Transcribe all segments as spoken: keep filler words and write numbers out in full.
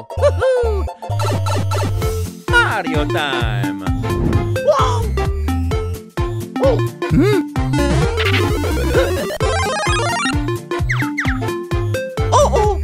Mario! Woohoo! Mario time! Whoa! Whoa. Hmm? Oh! Oh!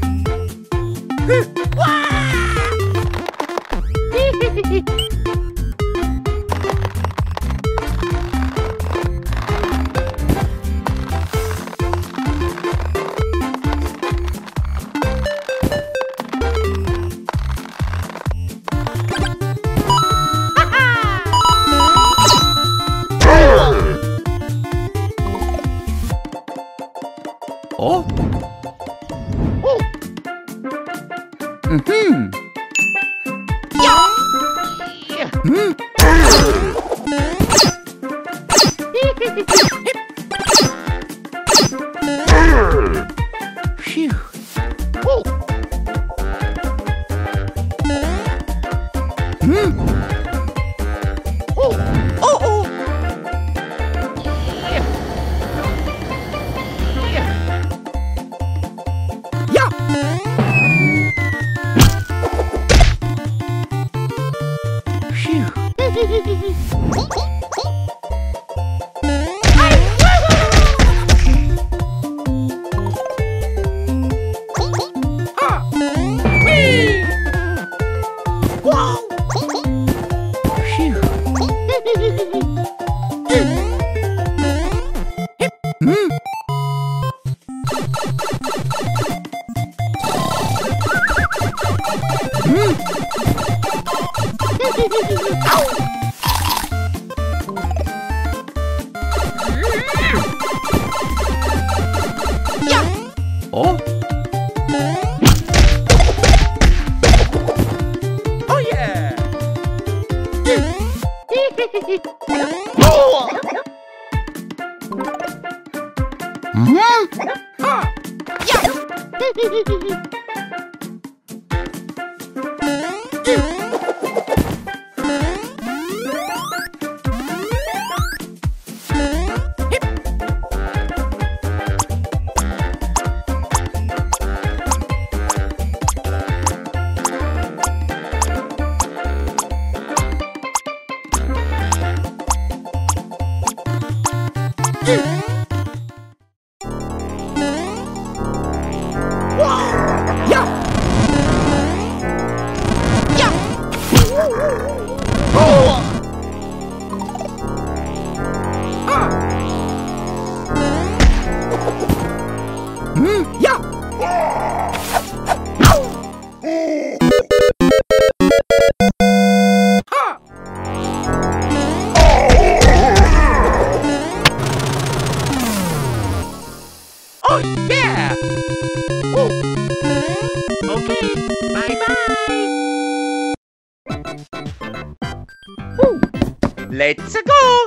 Let's go!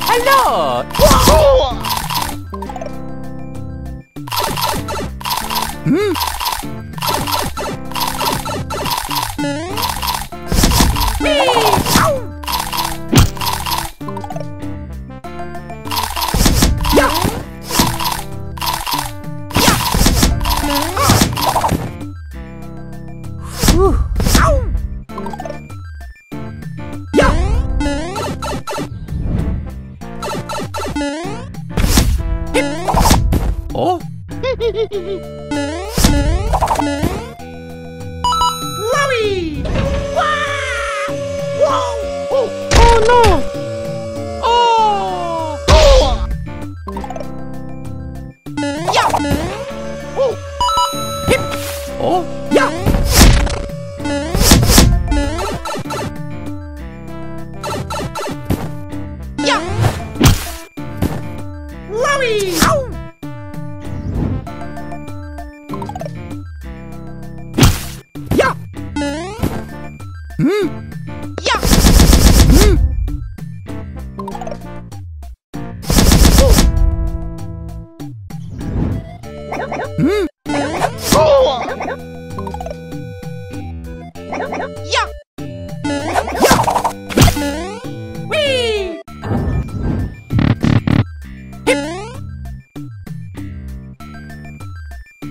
Hello! Whoa. Hmm?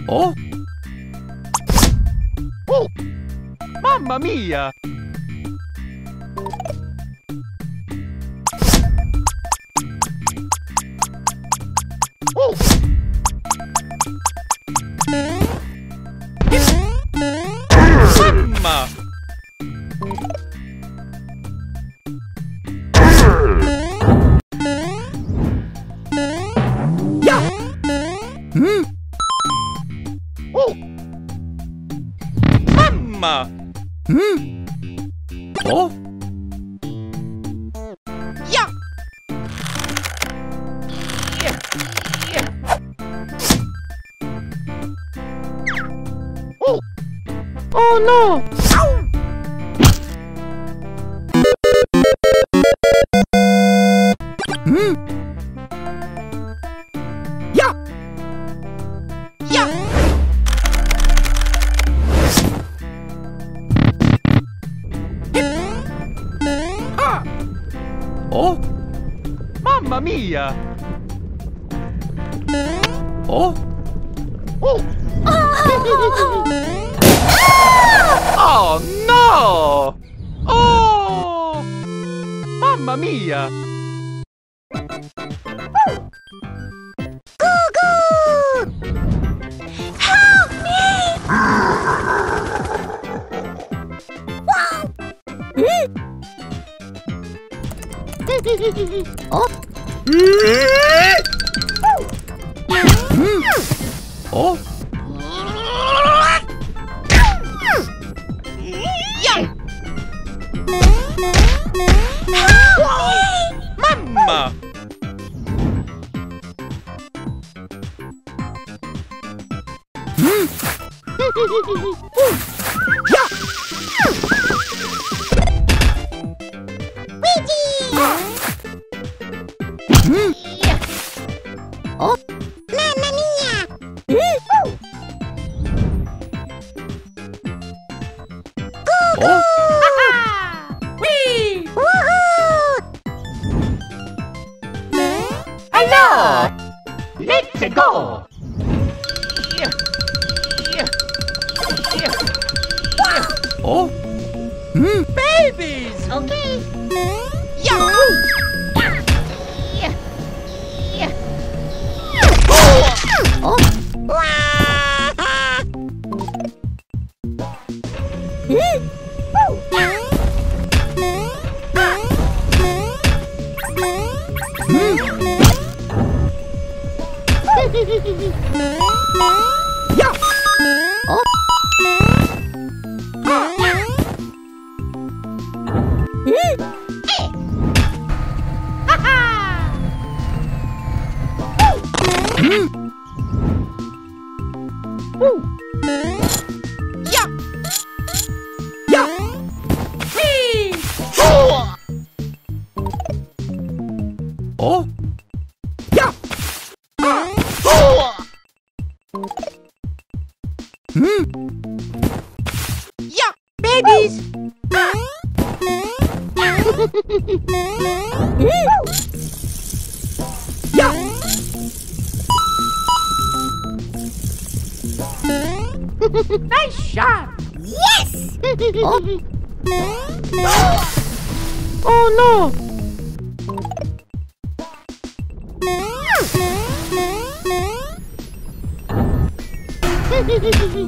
Oh? Oh! Mamma mia! Oh! Mamma! Yeah! Hmm? Oh! Mamma! Hmm? Oh? Yeah! Yeah! Yeah! Oh! Oh no! Ow! Hmm? Yeah! Yeah! Ah! Oh? Mamma mia! Oh? Oh! Oh no! Oh! Mamma mia! Goo goo! Help me! Wow! Oh? Oh? Mamma! Oh? Mamma mia! Let's go! Yeah. Yeah. Yeah. Yeah. Oh? Mm. Babies! Okay! Yeah! Yeah! Yeah! Yeah. Oh! Oh! Yeah! Oh! Nice shot! Yes! Oh. Oh no! Mamma! Yeah! Yeah!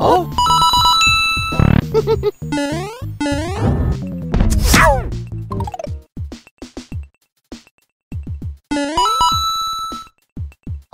Oh!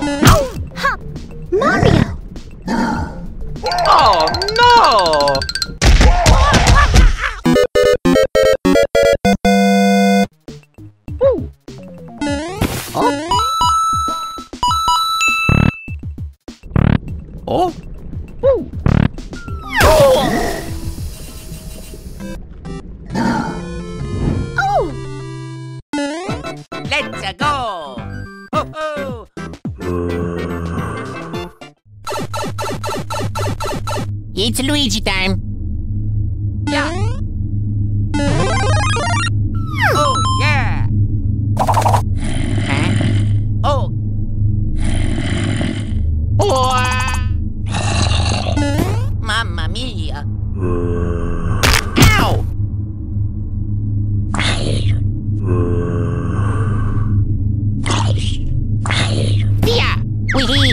Okay. Ha! Mario! Oh no! Ooh. Oh! Oh! Woo! Oh! Let's go! Ho ho! It's Luigi time! Yeah! Oh yeah! Huh? Oh! Oh! Mamma mia! Ow! Yeah! Wee-hee! Thank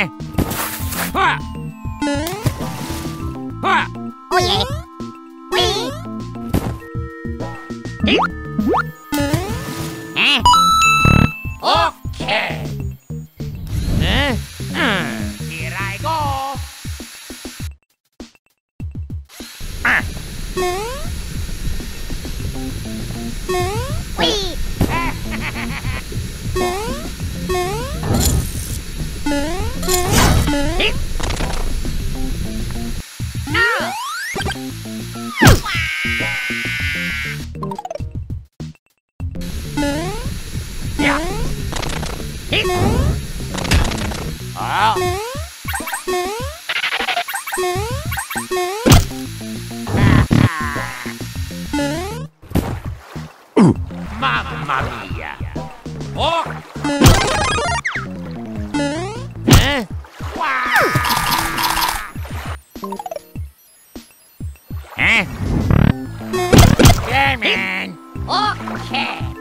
you.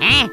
Eh?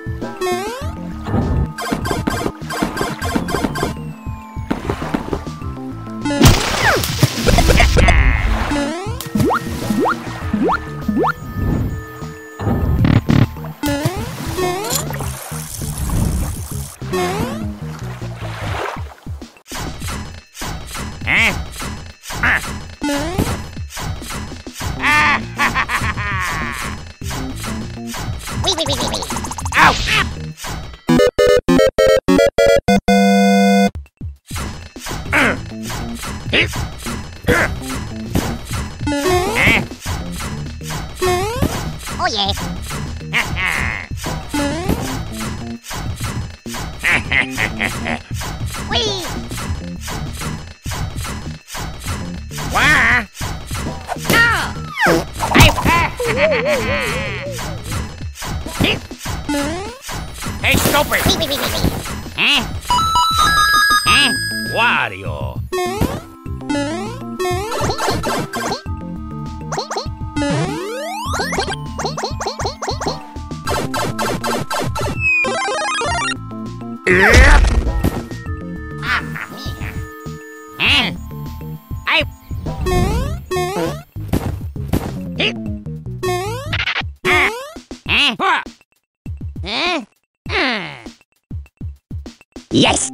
Yes!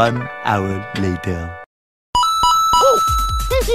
One hour later. Oh. Oh no!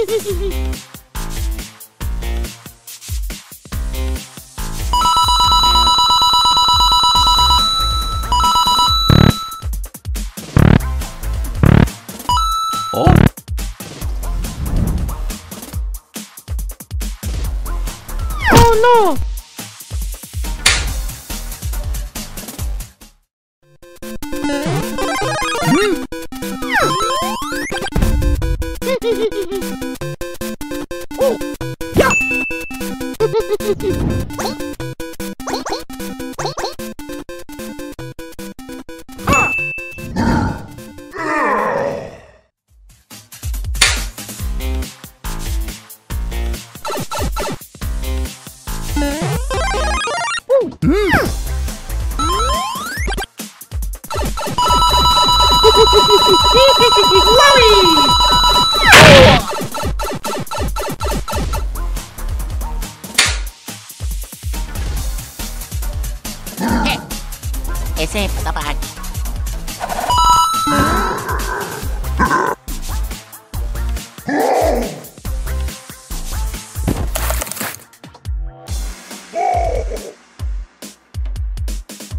Ese patapahan.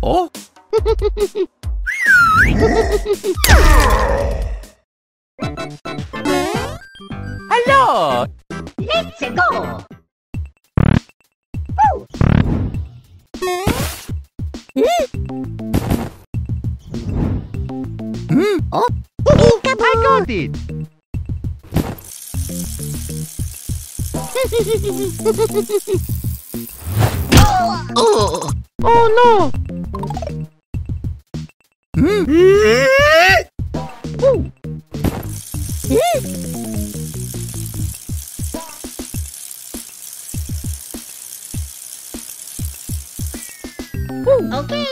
Oh? Hello! Let's go! Oh, I got it! Oh. Oh no! Hmm? Okay!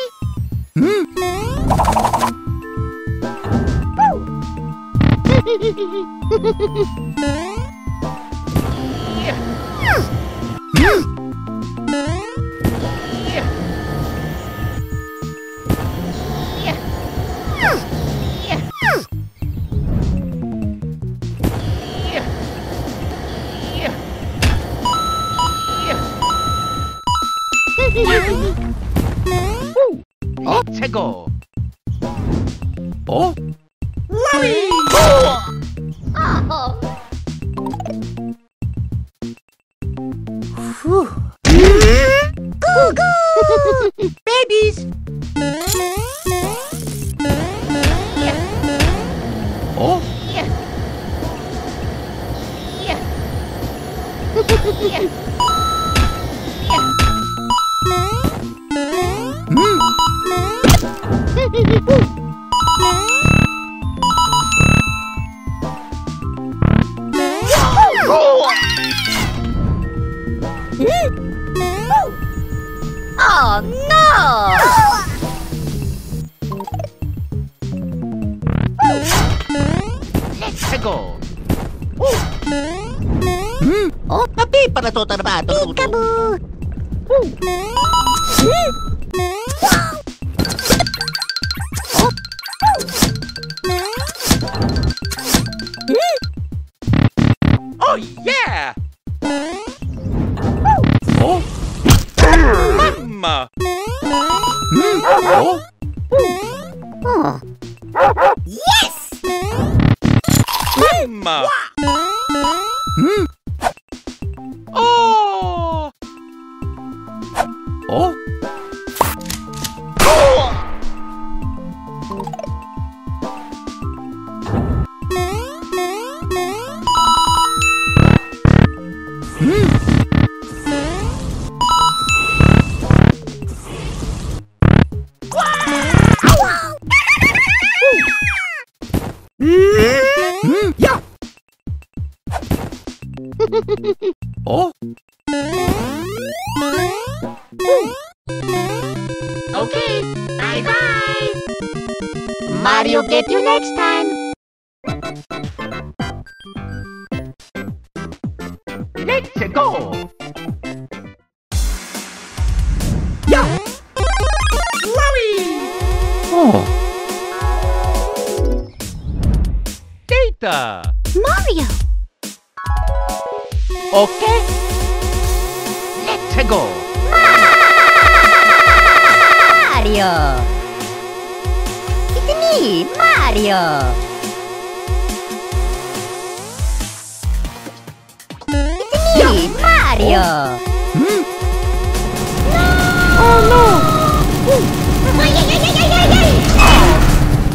Hmm? Let's go. Oh? Wario! Babies! Oh? Yeah. Yeah. Yeah. Oh no! Let's go! Oh, mm. Oh papi para to trabaho. Peekaboo! Oh yeah! Mama! Mm. Oh. Oh. Yes! Mama! Mm. Oh! Oh! Oh? Okay, bye-bye! Mario, get you next time! Let's go! Yeah! Wowie! Oh! Data! Mario! Okay? Let's go! Mario! It's me, Mario! It's me, yeah. Mario! Oh. Hmm? No! Oh no!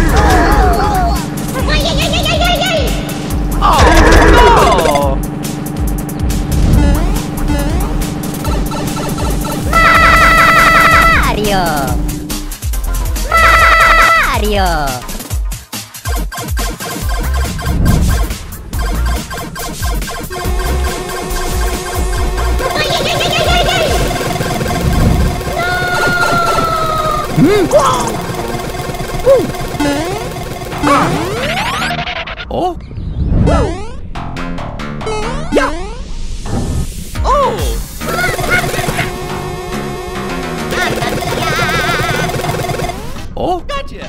Oh! Yeah! Oh! Oh! Gotcha!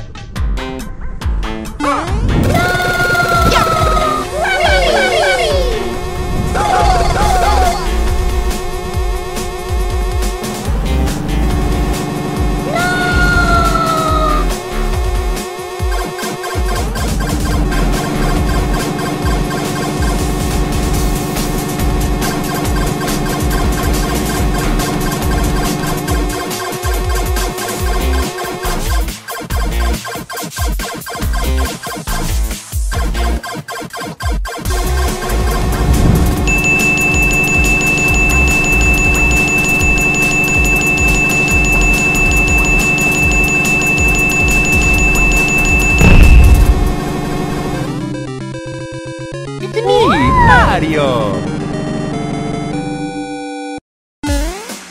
Mario!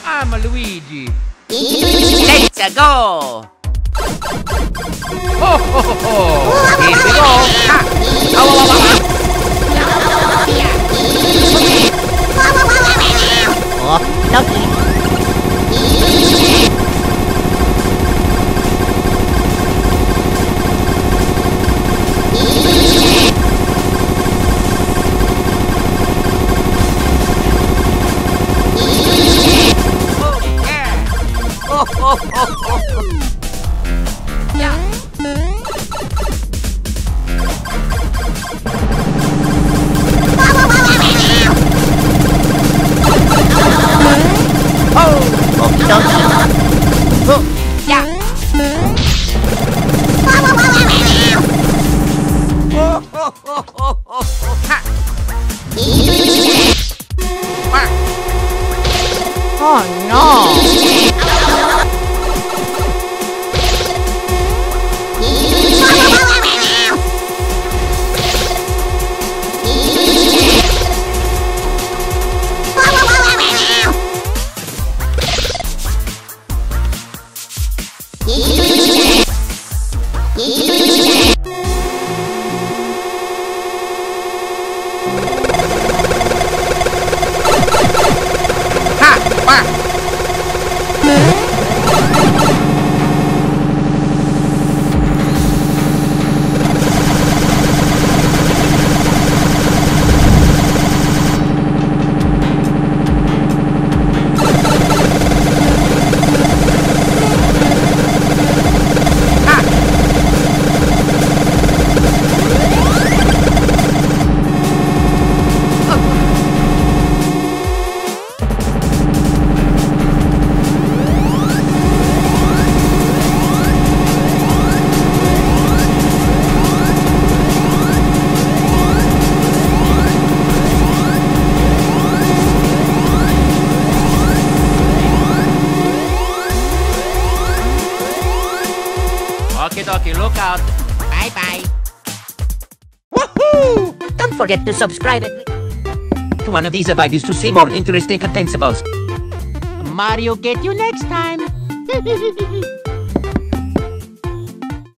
I'm Luigi! Let's go! Ho ho ho ho! Let's go! Ha! Ow, ow, ow, ow. Oh, lucky! Forget to subscribe to one of these videos to see more interesting content about us. Mario, get you next time!